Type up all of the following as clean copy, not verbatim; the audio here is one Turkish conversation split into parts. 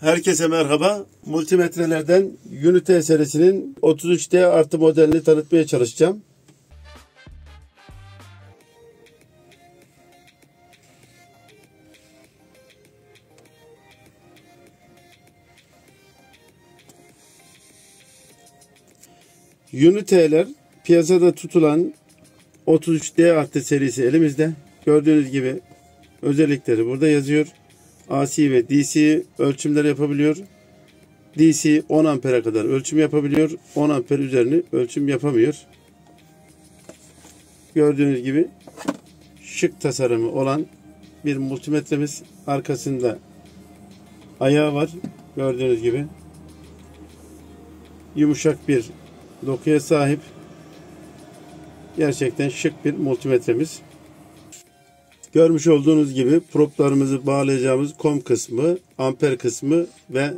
Herkese merhaba. Multimetrelerden UNI-T serisinin 33D+ modelini tanıtmaya çalışacağım. UNI-T'ler piyasada tutulan 33D+ serisi elimizde. Gördüğünüz gibi özellikleri burada yazıyor. AC ve DC ölçümler yapabiliyor. DC 10 ampere kadar ölçüm yapabiliyor. 10 amper üzerini ölçüm yapamıyor. Gördüğünüz gibi şık tasarımı olan bir multimetremiz. Arkasında ayağı var. Gördüğünüz gibi yumuşak bir dokuya sahip. Gerçekten şık bir multimetremiz. Görmüş olduğunuz gibi proplarımızı bağlayacağımız COM kısmı, amper kısmı ve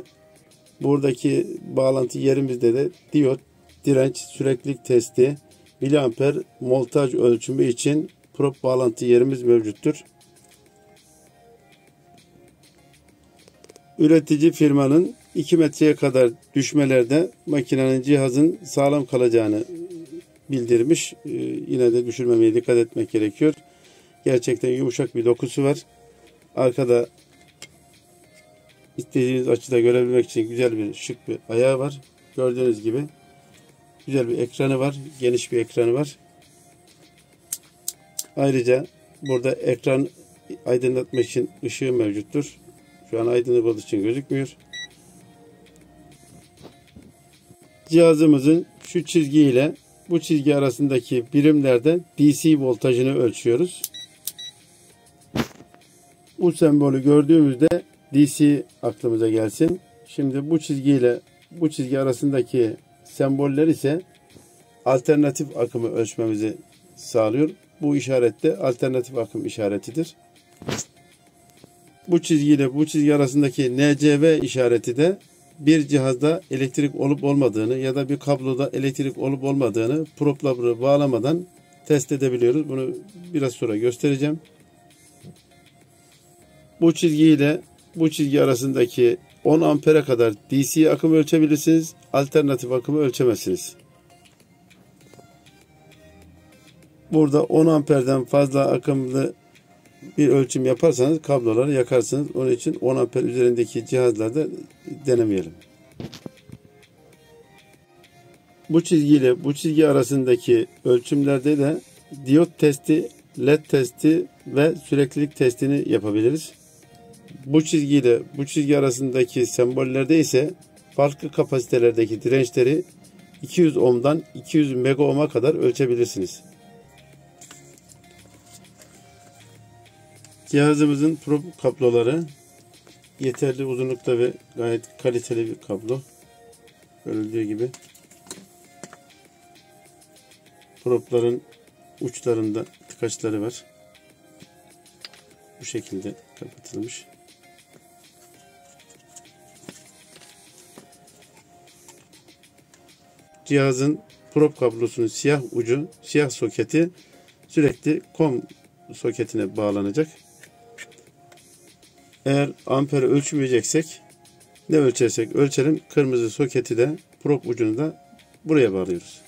buradaki bağlantı yerimizde de diyot, direnç, süreklilik testi, miliamper, voltaj ölçümü için prop bağlantı yerimiz mevcuttur. Üretici firmanın 2 metreye kadar düşmelerde makinenin, cihazın sağlam kalacağını bildirmiş. Yine de düşürmemeye dikkat etmek gerekiyor. Gerçekten yumuşak bir dokusu var. Arkada istediğiniz açıda görebilmek için güzel bir şık bir ayağı var. Gördüğünüz gibi güzel bir ekranı var. Geniş bir ekranı var. Ayrıca burada ekran aydınlatmak için ışığı mevcuttur. Şu an aydınlık olduğu için gözükmüyor. Cihazımızın şu çizgi ile bu çizgi arasındaki birimlerde DC voltajını ölçüyoruz. Bu sembolü gördüğümüzde DC aklımıza gelsin. Şimdi bu çizgi ile bu çizgi arasındaki semboller ise alternatif akımı ölçmemizi sağlıyor. Bu işaret de alternatif akım işaretidir. Bu çizgi ile bu çizgi arasındaki NCV işareti de bir cihazda elektrik olup olmadığını ya da bir kabloda elektrik olup olmadığını propları bağlamadan test edebiliyoruz. Bunu biraz sonra göstereceğim. Bu çizgi ile bu çizgi arasındaki 10 ampere kadar DC akımı ölçebilirsiniz. Alternatif akımı ölçemezsiniz. Burada 10 amperden fazla akımlı bir ölçüm yaparsanız kabloları yakarsınız. Onun için 10 amper üzerindeki cihazlarda denemeyelim. Bu çizgi ile bu çizgi arasındaki ölçümlerde de diyot testi, led testi ve süreklilik testini yapabiliriz. Bu çizgi ile bu çizgi arasındaki sembollerde ise farklı kapasitelerdeki dirençleri 200 ohm'dan 200 mega ohm'a kadar ölçebilirsiniz. Cihazımızın prob kabloları yeterli uzunlukta ve gayet kaliteli bir kablo. Görüldüğü gibi probların uçlarında tıkaçları var. Bu şekilde kapatılmış. Cihazın prob kablosunun siyah ucu, siyah soketi sürekli COM soketine bağlanacak. Eğer amper ölçmeyeceksek ne ölçersek ölçelim kırmızı soketi de prop ucunu da buraya bağlıyoruz.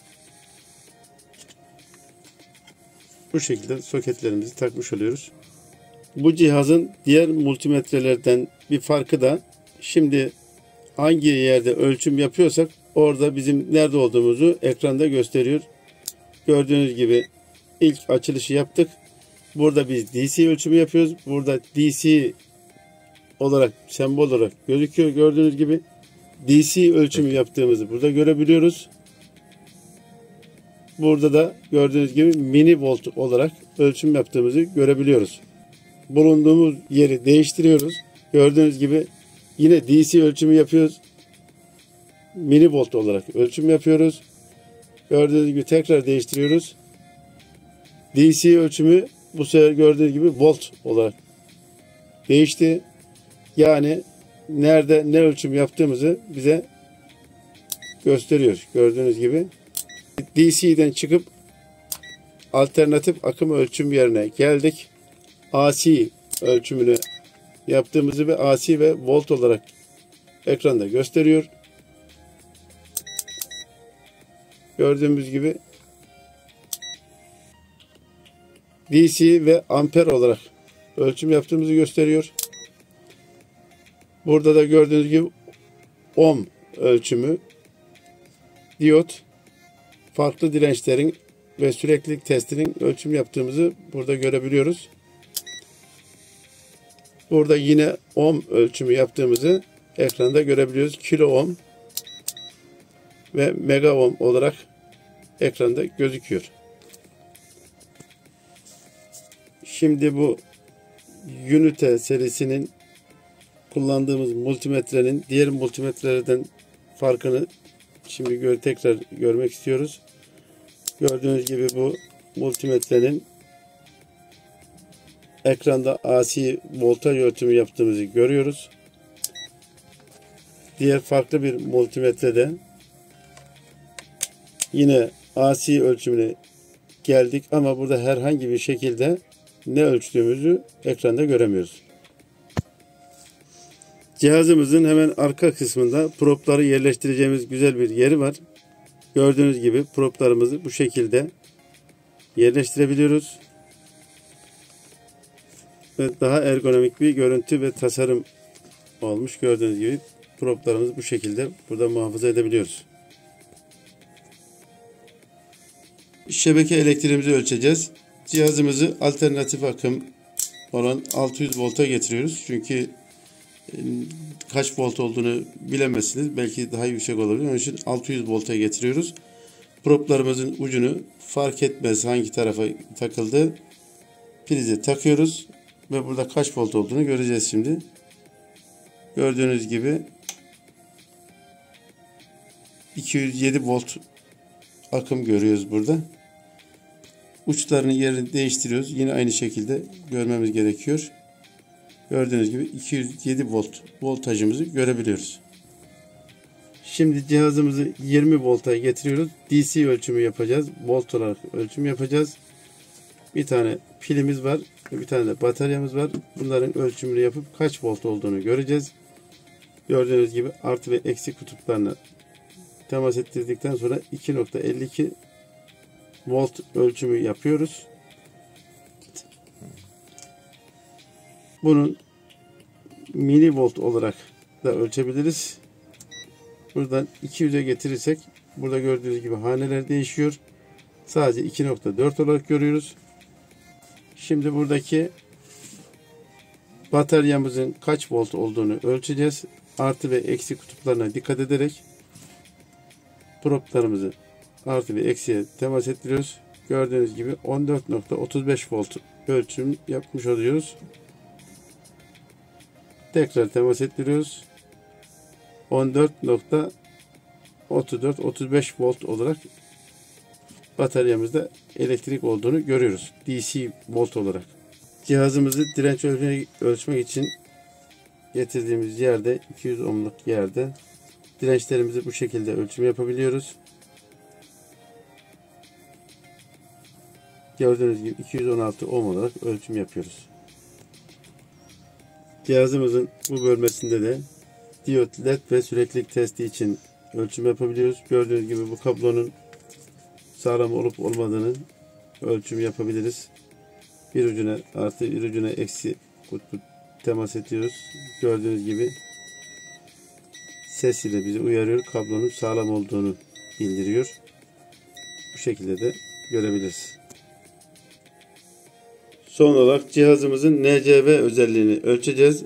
Bu şekilde soketlerimizi takmış oluyoruz. Bu cihazın diğer multimetrelerden bir farkı da şimdi hangi yerde ölçüm yapıyorsak orada bizim nerede olduğumuzu ekranda gösteriyor. Gördüğünüz gibi ilk açılışı yaptık. Burada biz DC ölçümü yapıyoruz. Burada DC olarak, sembol olarak gözüküyor. Gördüğünüz gibi DC ölçümü yaptığımızı burada görebiliyoruz. Burada da gördüğünüz gibi mini volt olarak ölçüm yaptığımızı görebiliyoruz. Bulunduğumuz yeri değiştiriyoruz. Gördüğünüz gibi yine DC ölçümü yapıyoruz. Mini volt olarak ölçüm yapıyoruz. Gördüğünüz gibi tekrar değiştiriyoruz. DC ölçümü bu sefer gördüğünüz gibi volt olarak değişti. Yani nerede ne ölçüm yaptığımızı bize gösteriyor. Gördüğünüz gibi DC'den çıkıp alternatif akım ölçüm yerine geldik. AC ölçümünü yaptığımızı ve AC ve volt olarak ekranda gösteriyor. Gördüğümüz gibi DC ve amper olarak ölçüm yaptığımızı gösteriyor. Burada da gördüğünüz gibi ohm ölçümü, diyot, farklı dirençlerin ve süreklilik testinin ölçüm yaptığımızı burada görebiliyoruz. Burada yine ohm ölçümü yaptığımızı ekranda görebiliyoruz. Kilo ohm ve mega ohm olarak ekranda gözüküyor. Şimdi bu UNI-T serisinin kullandığımız multimetrenin diğer multimetrelerden farkını şimdi tekrar görmek istiyoruz. Gördüğünüz gibi bu multimetrenin ekranda AC voltaj ölçümü yaptığımızı görüyoruz. Diğer farklı bir multimetrede yine AC ölçümüne geldik ama burada herhangi bir şekilde ne ölçtüğümüzü ekranda göremiyoruz. Cihazımızın hemen arka kısmında propları yerleştireceğimiz güzel bir yeri var. Gördüğünüz gibi proplarımızı bu şekilde yerleştirebiliyoruz. Ve daha ergonomik bir görüntü ve tasarım olmuş. Gördüğünüz gibi proplarımızı bu şekilde burada muhafaza edebiliyoruz. Şebeke elektriğimizi ölçeceğiz. Cihazımızı alternatif akım olan 600 volta getiriyoruz. Çünkü kaç volt olduğunu bilemezsiniz. Belki daha yüksek olabilir. Onun için 600 volta getiriyoruz. Proplarımızın ucunu fark etmez hangi tarafa takıldı. Prize takıyoruz. Ve burada kaç volt olduğunu göreceğiz şimdi. Gördüğünüz gibi 207 volt akım görüyoruz burada. Uçlarını yerini değiştiriyoruz. Yine aynı şekilde görmemiz gerekiyor. Gördüğünüz gibi 207 volt voltajımızı görebiliyoruz. Şimdi cihazımızı 20 volta getiriyoruz. DC ölçümü yapacağız. Volt olarak ölçüm yapacağız. Bir tane pilimiz var. Bir tane de bataryamız var. Bunların ölçümünü yapıp kaç volt olduğunu göreceğiz. Gördüğünüz gibi artı ve eksi kutuplarına temas ettirdikten sonra 2.52 volt ölçümü yapıyoruz. Bunun milivolt olarak da ölçebiliriz. Buradan 200'e getirirsek burada gördüğünüz gibi haneler değişiyor. Sadece 2.4 olarak görüyoruz. Şimdi buradaki bataryamızın kaç volt olduğunu ölçeceğiz. Artı ve eksi kutuplarına dikkat ederek proplarımızı artı ve eksiye temas ettiriyoruz. Gördüğünüz gibi 14.35 volt ölçüm yapmış oluyoruz. Tekrar temas ettiriyoruz. 34.35 volt olarak bataryamızda elektrik olduğunu görüyoruz. DC volt olarak. Cihazımızı direnç ölçmek için getirdiğimiz yerde 200 ohmluk yerde dirençlerimizi bu şekilde ölçüm yapabiliyoruz. Gördüğünüz gibi 216 ohm olarak ölçüm yapıyoruz. Cihazımızın bu bölmesinde de diyot, led ve süreklilik testi için ölçüm yapabiliyoruz. Gördüğünüz gibi bu kablonun sağlam olup olmadığını ölçüm yapabiliriz. Bir ucuna artı, bir ucuna eksi kutbu temas ediyoruz. Gördüğünüz gibi ses ile bizi uyarıyor. Kablonun sağlam olduğunu bildiriyor. Bu şekilde de görebiliriz. Son olarak cihazımızın NCV özelliğini ölçeceğiz.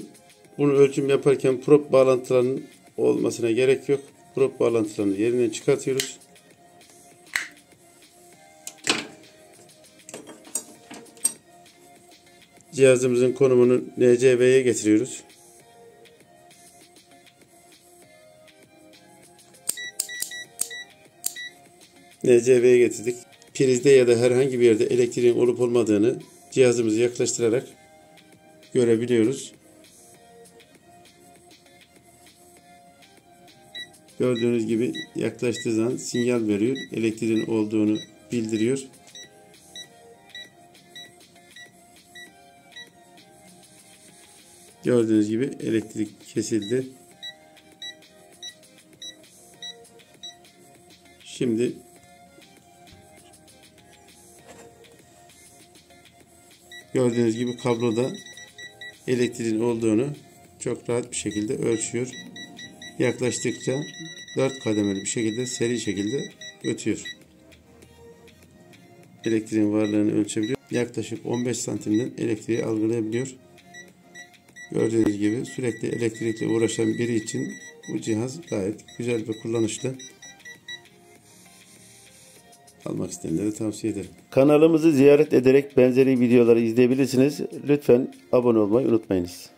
Bunu ölçüm yaparken prop bağlantılarının olmasına gerek yok. Prop bağlantılarını yerinden çıkartıyoruz. Cihazımızın konumunu NCV'ye getiriyoruz. NCV'ye getirdik. Prizde ya da herhangi bir yerde elektriğin olup olmadığını cihazımızı yaklaştırarak görebiliyoruz. Gördüğünüz gibi yaklaştığı zaman sinyal veriyor. Elektriğin olduğunu bildiriyor. Gördüğünüz gibi elektrik kesildi. Şimdi gördüğünüz gibi kabloda elektriğin olduğunu çok rahat bir şekilde ölçüyor. Yaklaştıkça 4 kademeli bir şekilde seri şekilde ötüyor. Elektriğin varlığını ölçebiliyor. Yaklaşık 15 santimden elektriği algılayabiliyor. Gördüğünüz gibi sürekli elektrikle uğraşan biri için bu cihaz gayet güzel ve kullanışlı. Almak isteyenlere tavsiye ederim. Kanalımızı ziyaret ederek benzeri videoları izleyebilirsiniz. Lütfen abone olmayı unutmayınız.